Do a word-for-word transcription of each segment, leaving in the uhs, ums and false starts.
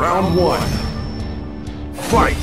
Round one. Fight!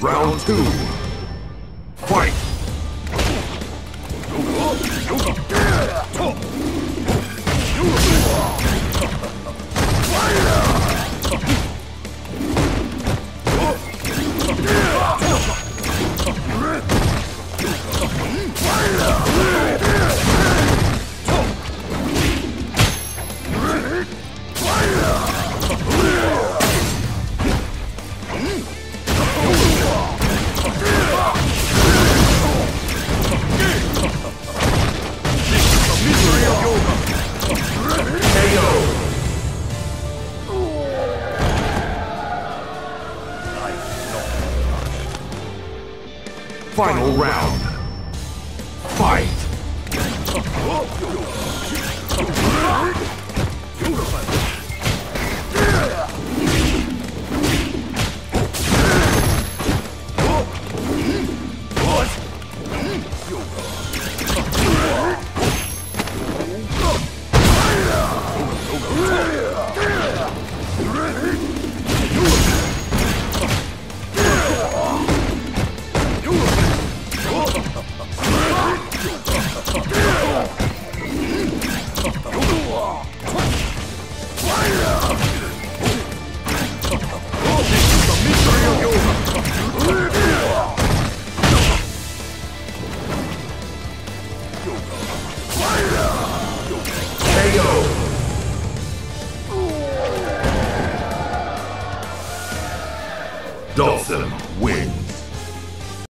Round two. Fight! Final round. Fight! Dhalsim wins.